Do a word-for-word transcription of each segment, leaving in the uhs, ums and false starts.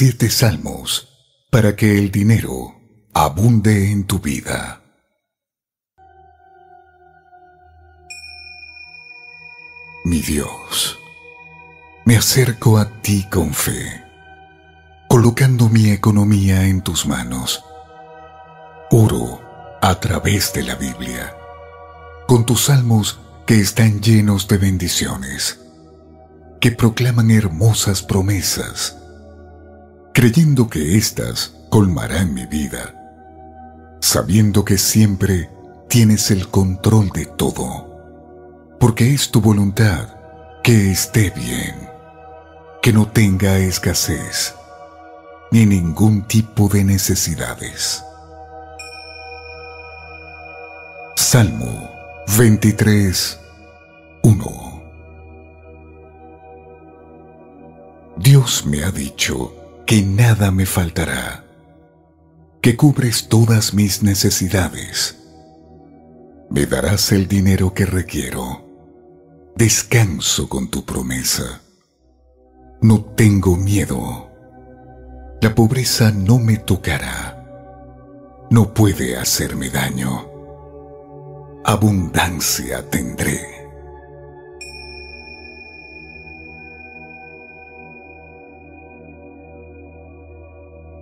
siete salmos para que el dinero abunde en tu vida. Mi Dios, me acerco a ti con fe, colocando mi economía en tus manos. Oro a través de la Biblia, con tus salmos que están llenos de bendiciones, que proclaman hermosas promesas, creyendo que éstas colmarán mi vida, sabiendo que siempre tienes el control de todo, porque es tu voluntad que esté bien, que no tenga escasez, ni ningún tipo de necesidades. Salmo veintitrés, uno. Dios me ha dicho que nada me faltará, que cubres todas mis necesidades. Me darás el dinero que requiero. Descanso con tu promesa. No tengo miedo. La pobreza no me tocará. No puede hacerme daño. Abundancia tendré.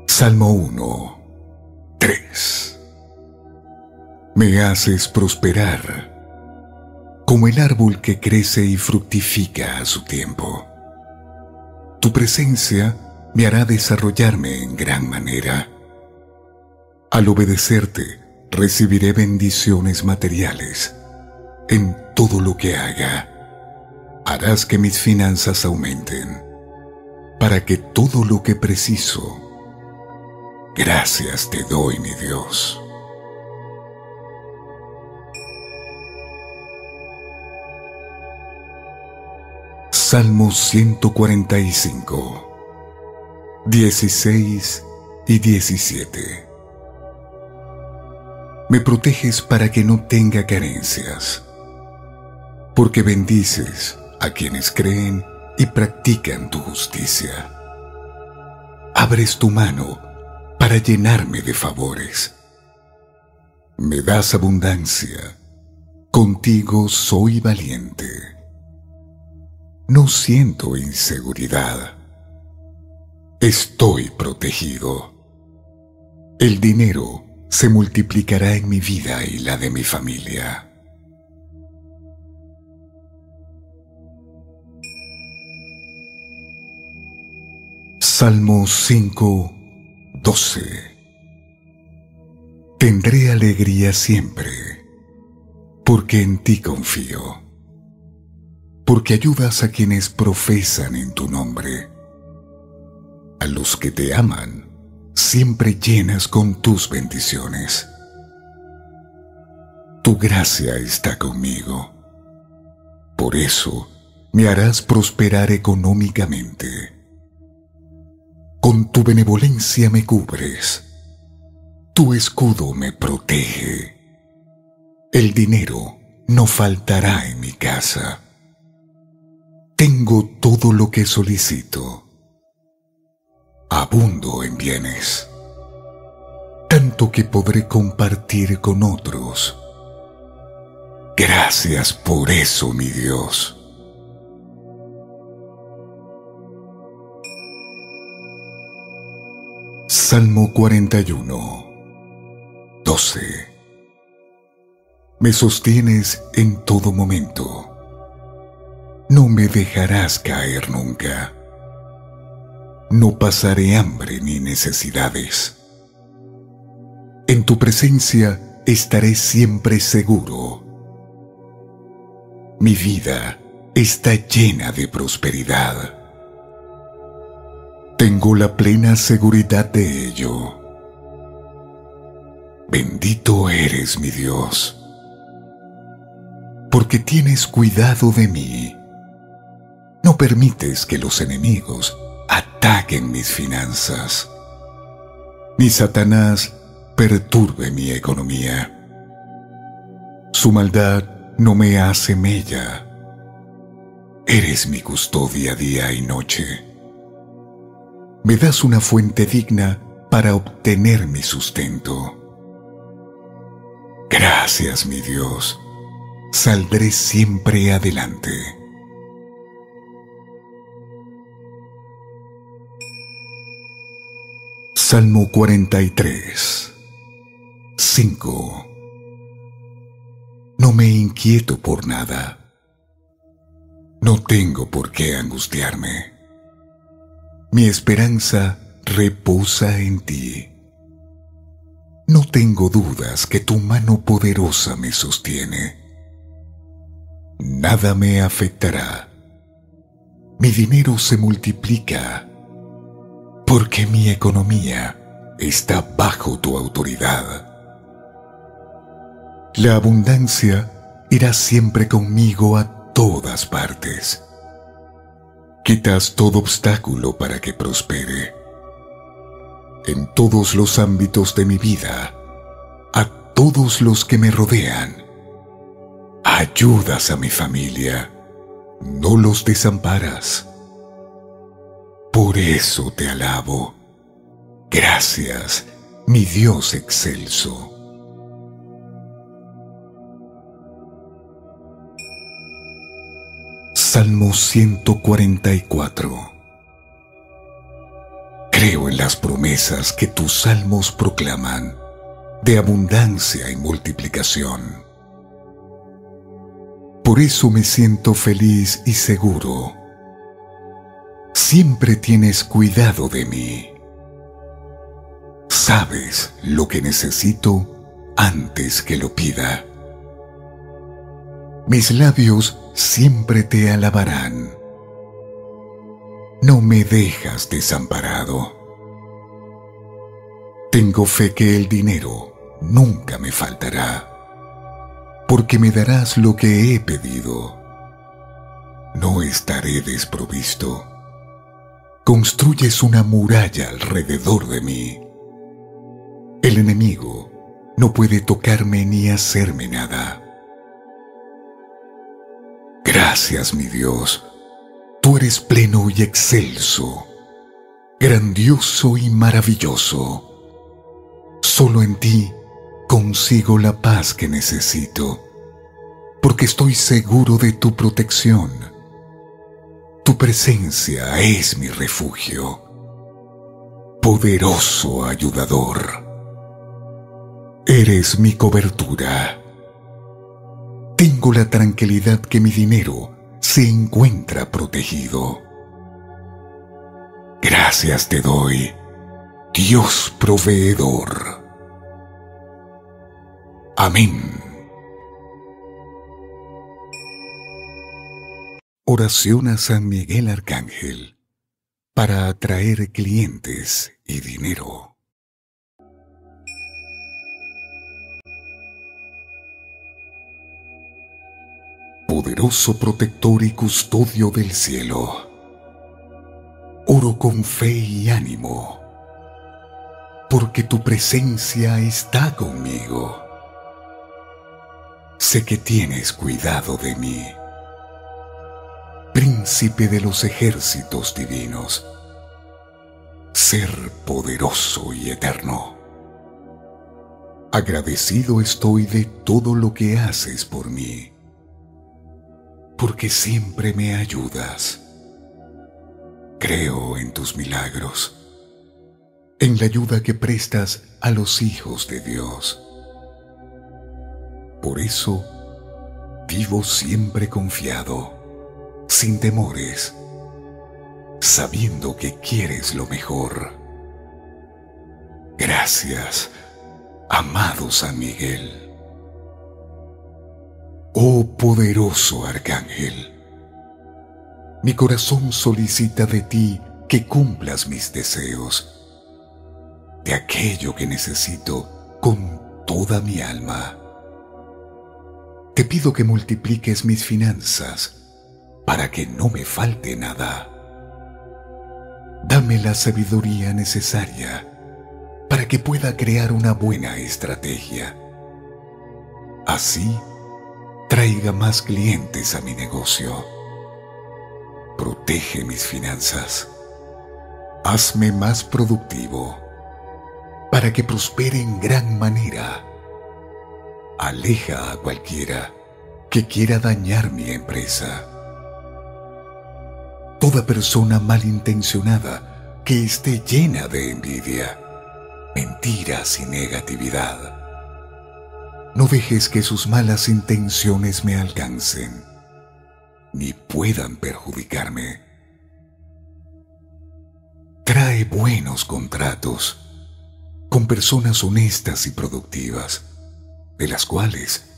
Salmo uno, tres. Me haces prosperar como el árbol que crece y fructifica a su tiempo. Tu presencia me hará desarrollarme en gran manera. Al obedecerte, recibiré bendiciones materiales en todo lo que haga. Harás que mis finanzas aumenten, para que todo lo que preciso. Gracias te doy, mi Dios. Salmo ciento cuarenta y cinco, dieciséis y diecisiete. Me proteges para que no tenga carencias, porque bendices a quienes creen y practican tu justicia. Abres tu mano para llenarme de favores. Me das abundancia, contigo soy valiente. No siento inseguridad, estoy protegido. El dinero se multiplicará en mi vida y la de mi familia. Salmo cinco, doce. Tendré alegría siempre, porque en ti confío, porque ayudas a quienes profesan en tu nombre. A los que te aman, siempre llenas con tus bendiciones. Tu gracia está conmigo. Por eso me harás prosperar económicamente. Con tu benevolencia me cubres. Tu escudo me protege. El dinero no faltará en mi casa. Tengo todo lo que solicito. Abundo en bienes, tanto que podré compartir con otros. Gracias por eso, mi Dios. Salmo cuarenta y uno, doce. Me sostienes en todo momento. No me dejarás caer nunca. No pasaré hambre ni necesidades. En tu presencia estaré siempre seguro. Mi vida está llena de prosperidad. Tengo la plena seguridad de ello. Bendito eres, mi Dios, porque tienes cuidado de mí. No permites que los enemigos ataquen mis finanzas, ni Satanás perturbe mi economía. Su maldad no me hace mella. Eres mi custodia día y noche. me das una fuente digna para obtener mi sustento. Gracias, mi Dios, saldré siempre adelante. Salmo cuarenta y tres, cinco. No me inquieto por nada. No tengo por qué angustiarme. Mi esperanza reposa en ti. No tengo dudas que tu mano poderosa me sostiene. Nada me afectará. Mi dinero se multiplica, porque mi economía está bajo tu autoridad. La abundancia irá siempre conmigo a todas partes. Quitas todo obstáculo para que prospere. En todos los ámbitos de mi vida, a todos los que me rodean, ayudas a mi familia, no los desamparas. Por eso te alabo. Gracias, mi Dios excelso. Salmo ciento cuarenta y cuatro. Creo en las promesas que tus salmos proclaman de abundancia y multiplicación. Por eso me siento feliz y seguro. Siempre tienes cuidado de mí. Sabes lo que necesito antes que lo pida. Mis labios siempre te alabarán. No me dejas desamparado. Tengo fe que el dinero nunca me faltará, porque me darás lo que he pedido. No estaré desprovisto. Construyes una muralla alrededor de mí. El enemigo no puede tocarme ni hacerme nada. Gracias, mi Dios. Tú eres pleno y excelso, grandioso y maravilloso. Solo en ti consigo la paz que necesito, porque estoy seguro de tu protección. Tu presencia es mi refugio, poderoso ayudador. Eres mi cobertura. Tengo la tranquilidad que mi dinero se encuentra protegido. Gracias te doy, Dios proveedor. Amén. Oración a San Miguel Arcángel para atraer clientes y dinero. Poderoso protector y custodio del cielo, oro con fe y ánimo, porque tu presencia está conmigo. Sé que tienes cuidado de mí, príncipe de los ejércitos divinos, ser poderoso y eterno. Agradecido estoy de todo lo que haces por mí, porque siempre me ayudas. Creo en tus milagros, en la ayuda que prestas a los hijos de Dios. Por eso, vivo siempre confiado, sin temores, sabiendo que quieres lo mejor. Gracias, amado San Miguel. Oh poderoso arcángel, mi corazón solicita de ti que cumplas mis deseos, de aquello que necesito con toda mi alma. Te pido que multipliques mis finanzas para que no me falte nada. Dame la sabiduría necesaria para que pueda crear una buena estrategia. Así, traiga más clientes a mi negocio. Protege mis finanzas. hazme más productivo, para que prospere en gran manera. Aleja a cualquiera que quiera dañar mi empresa. Toda persona malintencionada que esté llena de envidia, mentiras y negatividad. No dejes que sus malas intenciones me alcancen, ni puedan perjudicarme. Trae buenos contratos con personas honestas y productivas, de las cuales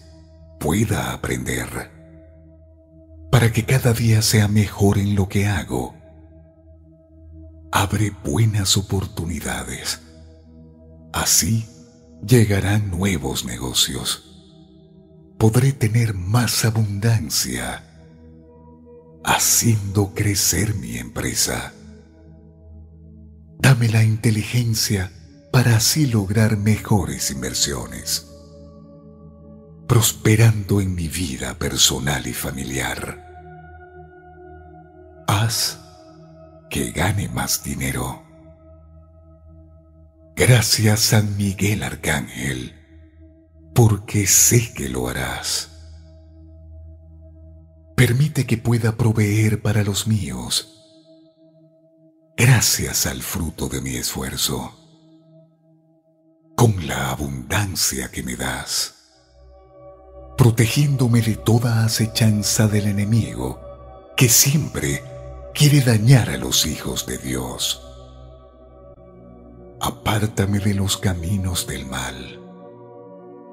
pueda aprender, para que cada día sea mejor en lo que hago. Abre buenas oportunidades, así llegarán nuevos negocios. Podré tener más abundancia, haciendo crecer mi empresa. Dame la inteligencia para así lograr mejores inversiones, prosperando en mi vida personal y familiar. Haz que gane más dinero. Gracias, San Miguel Arcángel, porque sé que lo harás. Permite que pueda proveer para los míos, gracias al fruto de mi esfuerzo, con la abundancia que me das, protegiéndome de toda acechanza del enemigo que siempre quiere dañar a los hijos de Dios. Apártame de los caminos del mal,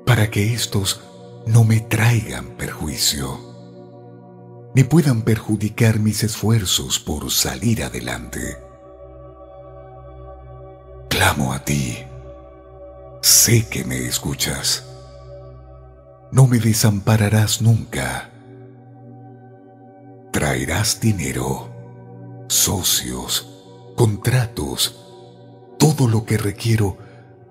para que éstos no me traigan perjuicio, ni puedan perjudicar mis esfuerzos por salir adelante. Clamo a ti, sé que me escuchas. No me desampararás nunca. Traerás dinero, socios, contratos, todo lo que requiero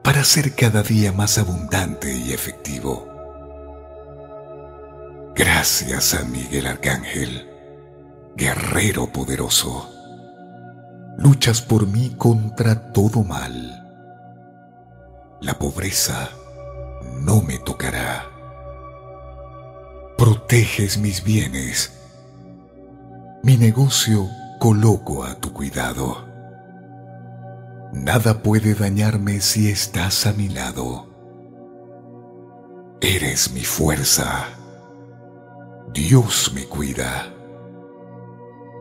para ser cada día más abundante y efectivo. Gracias, San Miguel Arcángel, guerrero poderoso. Luchas por mí contra todo mal. La pobreza no me tocará. Proteges mis bienes. Mi negocio coloco a tu cuidado. Nada puede dañarme si estás a mi lado. Eres mi fuerza. Dios me cuida.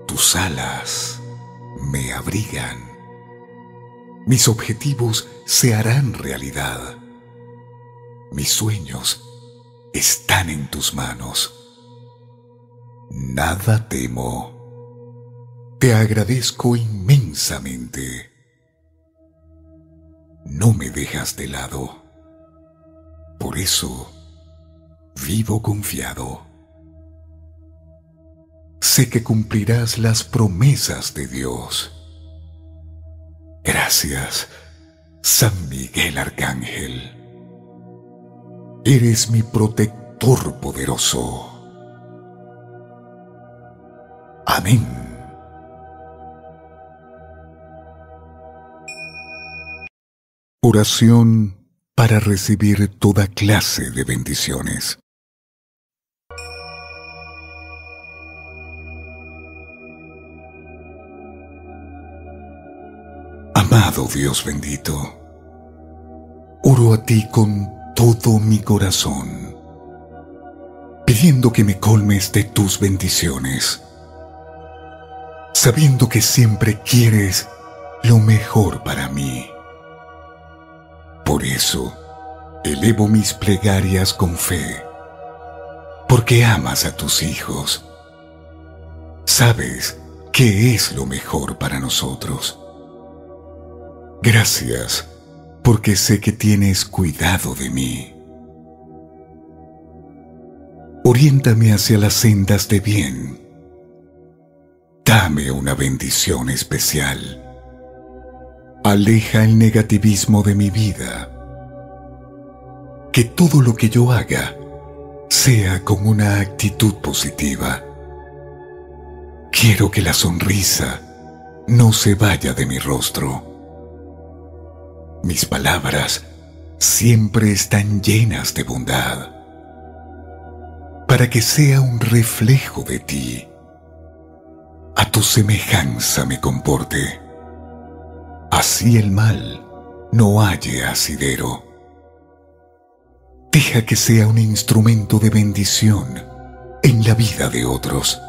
Tus alas me abrigan. Mis objetivos se harán realidad. Mis sueños están en tus manos. Nada temo. Te agradezco inmensamente. No me dejas de lado. Por eso vivo confiado. Sé que cumplirás las promesas de Dios. Gracias, San Miguel Arcángel. Eres mi protector poderoso. Amén. Oración para recibir toda clase de bendiciones. Amado Dios bendito, oro a ti con todo mi corazón, pidiendo que me colmes de tus bendiciones, sabiendo que siempre quieres lo mejor para mí. Por eso, elevo mis plegarias con fe, porque amas a tus hijos. Sabes que es lo mejor para nosotros. Gracias, porque sé que tienes cuidado de mí. Oriéntame hacia las sendas de bien. Dame una bendición especial. Aleja el negativismo de mi vida. Que todo lo que yo haga sea con una actitud positiva. Quiero que la sonrisa no se vaya de mi rostro. Mis palabras siempre están llenas de bondad, para que sea un reflejo de ti. A tu semejanza me comporte, así el mal no halle asidero. Deja que sea un instrumento de bendición en la vida de otros.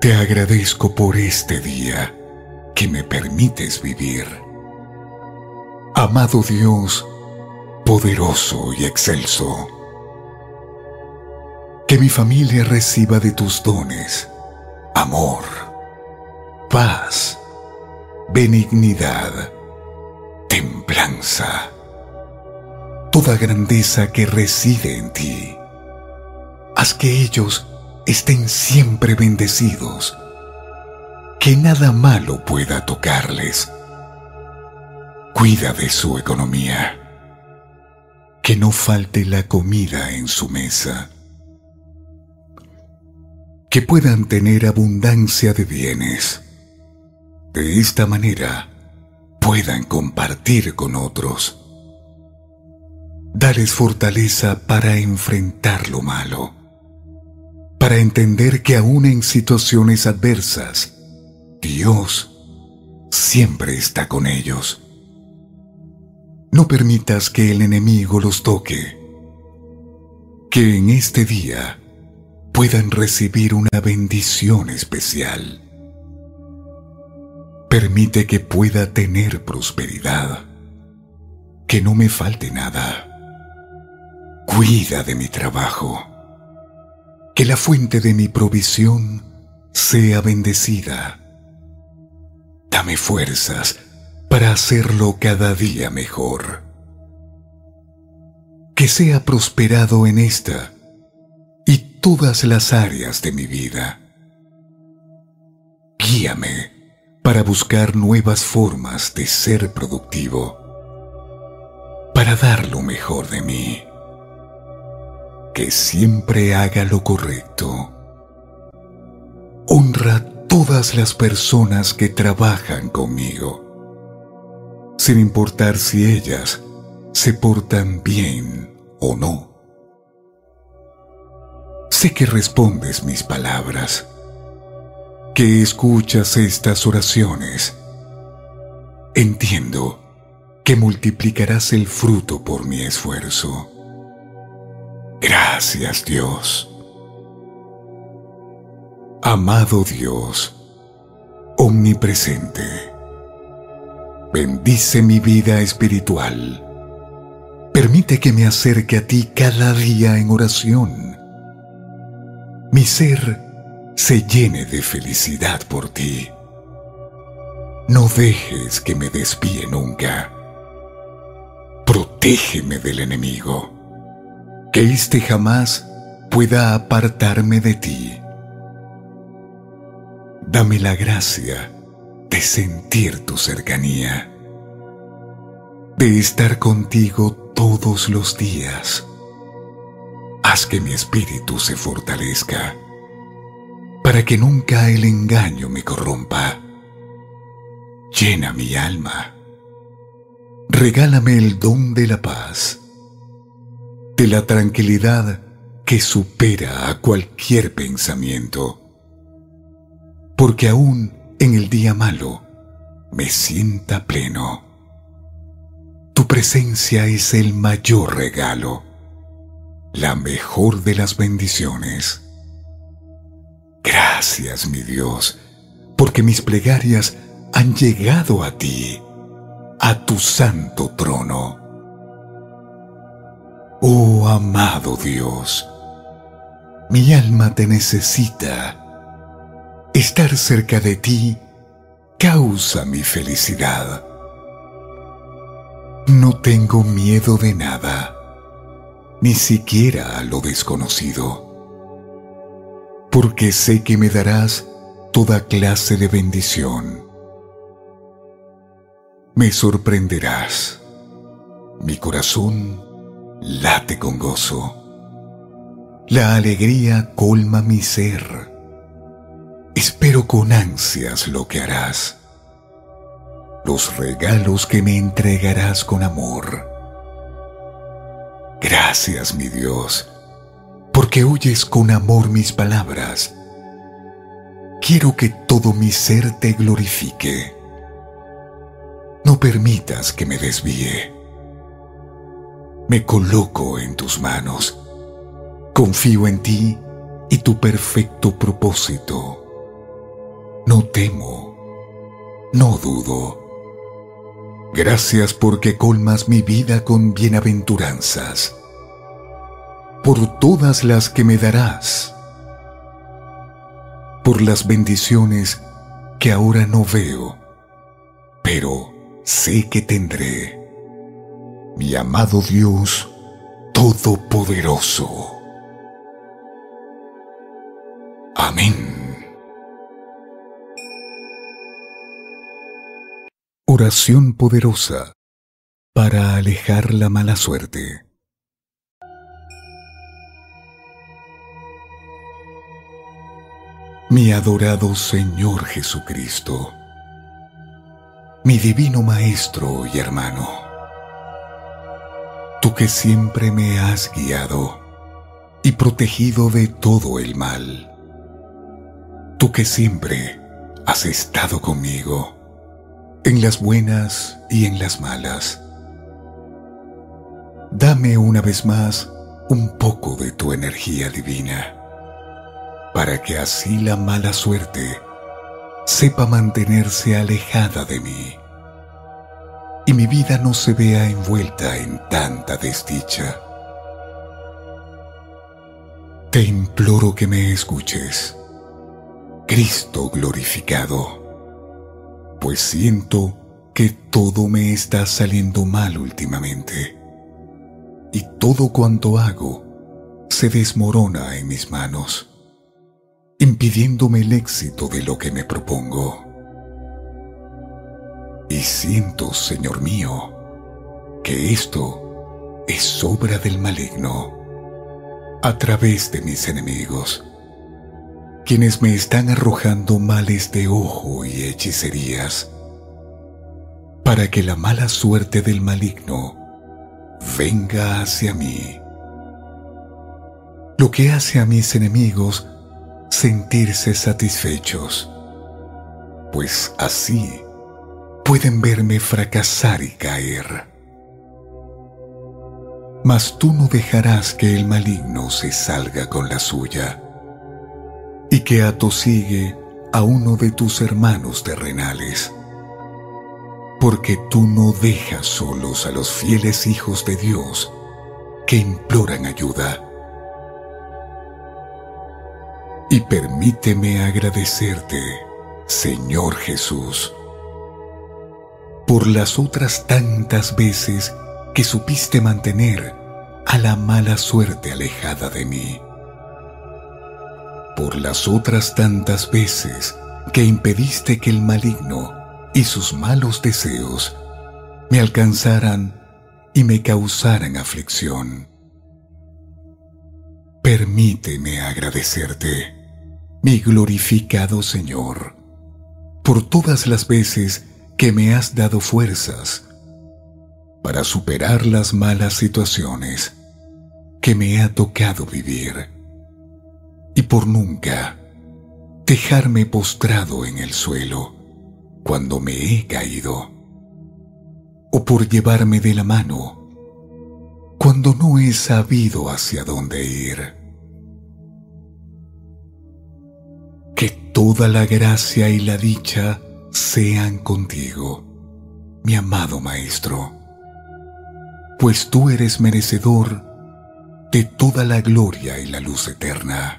Te agradezco por este día que me permites vivir. Amado Dios, poderoso y excelso, que mi familia reciba de tus dones amor, paz, benignidad, templanza, toda grandeza que reside en ti. Haz que ellos estén siempre bendecidos, que nada malo pueda tocarles. Cuida de su economía, que no falte la comida en su mesa, que puedan tener abundancia de bienes. De esta manera puedan compartir con otros. Dales fortaleza para enfrentar lo malo, para entender que aún en situaciones adversas, Dios siempre está con ellos. No permitas que el enemigo los toque, que en este día puedan recibir una bendición especial. Permite que pueda tener prosperidad, que no me falte nada. Cuida de mi trabajo, que la fuente de mi provisión sea bendecida. Dame fuerzas para hacerlo cada día mejor. Que sea prosperado en esta y todas las áreas de mi vida. Guíame para buscar nuevas formas de ser productivo, para dar lo mejor de mí. Que siempre haga lo correcto. Honra a todas las personas que trabajan conmigo, sin importar si ellas se portan bien o no. Sé que respondes mis palabras, que escuchas estas oraciones. Entiendo que multiplicarás el fruto por mi esfuerzo. Gracias, Dios. Amado Dios, omnipresente, bendice mi vida espiritual. Permite que me acerque a ti cada día en oración. Mi ser se llene de felicidad por ti. No dejes que me desvíe nunca. Protégeme del enemigo, que éste jamás pueda apartarme de ti. Dame la gracia de sentir tu cercanía, de estar contigo todos los días. Haz que mi espíritu se fortalezca, para que nunca el engaño me corrompa. Llena mi alma. Regálame el don de la paz, de la tranquilidad que supera a cualquier pensamiento, porque aún en el día malo me sienta pleno. Tu presencia es el mayor regalo, la mejor de las bendiciones. Gracias, mi Dios, porque mis plegarias han llegado a ti, a tu santo trono. Oh, amado Dios, mi alma te necesita. Estar cerca de ti causa mi felicidad. No tengo miedo de nada, ni siquiera a lo desconocido, porque sé que me darás toda clase de bendición. Me sorprenderás. Mi corazón late con gozo. La alegría colma mi ser. Espero espero con ansias lo que harás, los regalos que me entregarás con amor. Gracias, mi Dios, porque oyes con amor mis palabras. Quiero que todo mi ser te glorifique. No permitas que me desvíe. Me coloco en tus manos. Confío en ti y tu perfecto propósito. No temo, no dudo. Gracias porque colmas mi vida con bienaventuranzas, por todas las que me darás, por las bendiciones que ahora no veo, pero sé que tendré. Mi amado Dios Todopoderoso. Amén. Oración poderosa para alejar la mala suerte. Mi adorado Señor Jesucristo, mi divino Maestro y hermano, tú que siempre me has guiado y protegido de todo el mal, tú que siempre has estado conmigo, en las buenas y en las malas, dame una vez más un poco de tu energía divina, para que así la mala suerte sepa mantenerse alejada de mí y mi vida no se vea envuelta en tanta desdicha. Te imploro que me escuches, Cristo glorificado, pues siento que todo me está saliendo mal últimamente y todo cuanto hago se desmorona en mis manos, impidiéndome el éxito de lo que me propongo. Y siento, Señor mío, que esto es obra del maligno, a través de mis enemigos, quienes me están arrojando males de ojo y hechicerías, para que la mala suerte del maligno venga hacia mí. Lo que hace a mis enemigos sentirse satisfechos, pues así pueden verme fracasar y caer. Mas tú no dejarás que el maligno se salga con la suya y que atosigue a uno de tus hermanos terrenales, porque tú no dejas solos a los fieles hijos de Dios que imploran ayuda. Y permíteme agradecerte, Señor Jesús, por las otras tantas veces que supiste mantener a la mala suerte alejada de mí, por las otras tantas veces que impediste que el maligno y sus malos deseos me alcanzaran y me causaran aflicción. Permíteme agradecerte, mi glorificado Señor, por todas las veces que me has dado fuerzas para superar las malas situaciones que me ha tocado vivir y por nunca dejarme postrado en el suelo cuando me he caído, o por llevarme de la mano cuando no he sabido hacia dónde ir. Que toda la gracia y la dicha sean contigo, mi amado Maestro, pues tú eres merecedor de toda la gloria y la luz eterna.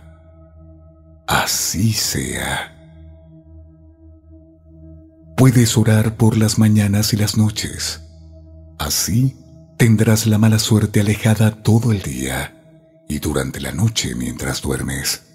Así sea. Puedes orar por las mañanas y las noches. Así tendrás la mala suerte alejada todo el día y durante la noche mientras duermes.